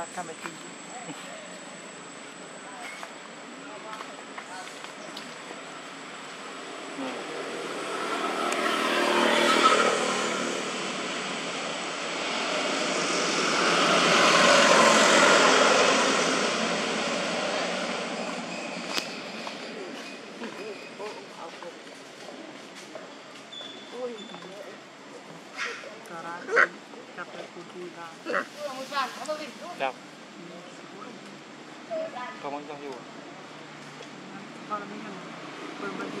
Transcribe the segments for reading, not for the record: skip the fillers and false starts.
not coming to you. Đâu? Không anh ra hiểu à? Con là mình làm bơm bơm gì?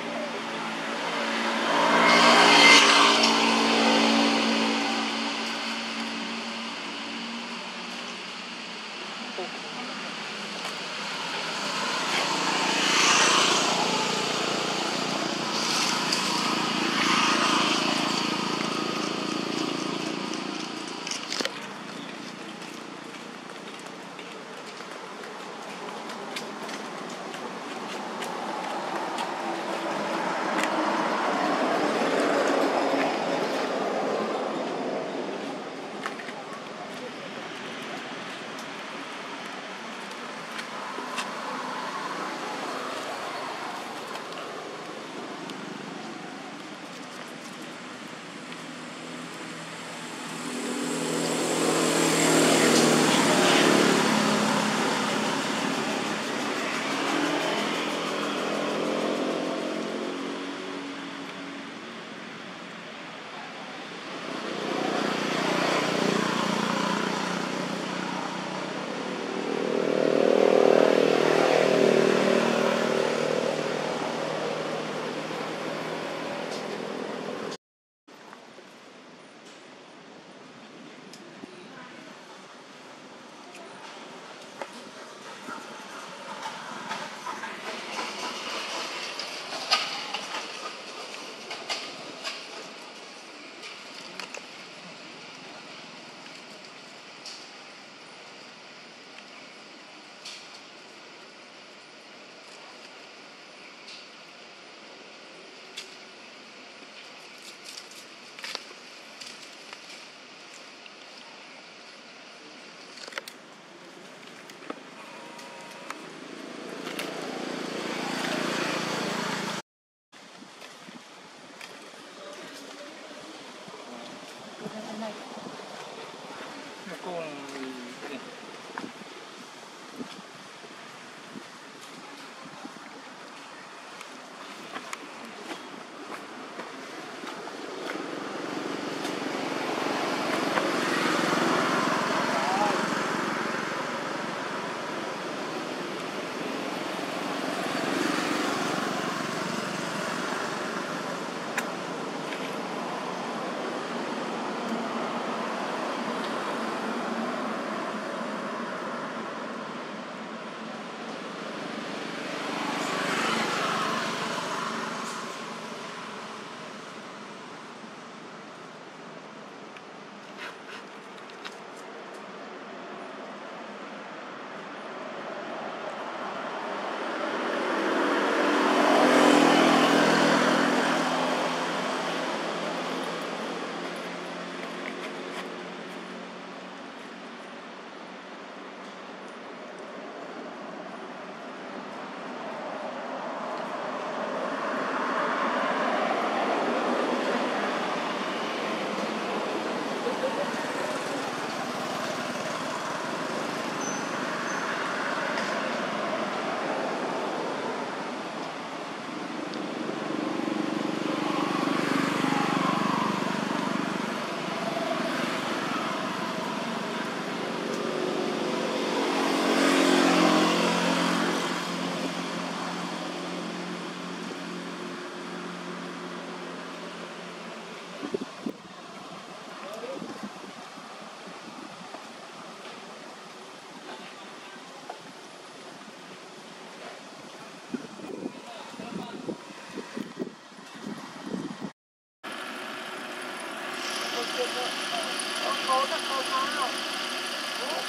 dẫn.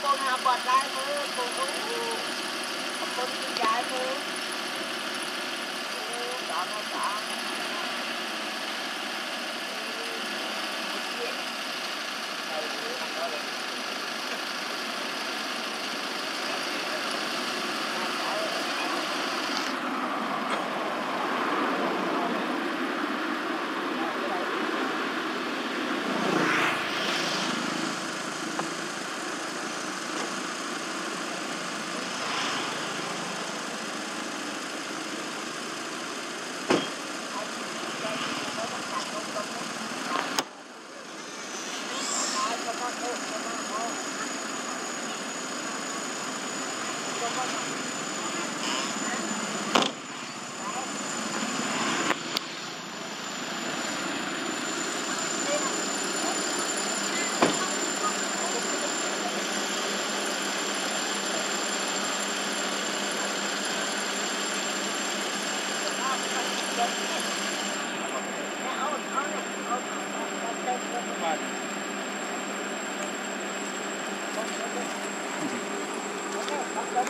con nào bật lại thôi, con cứ dài thôi, đó nó đã.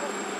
Double.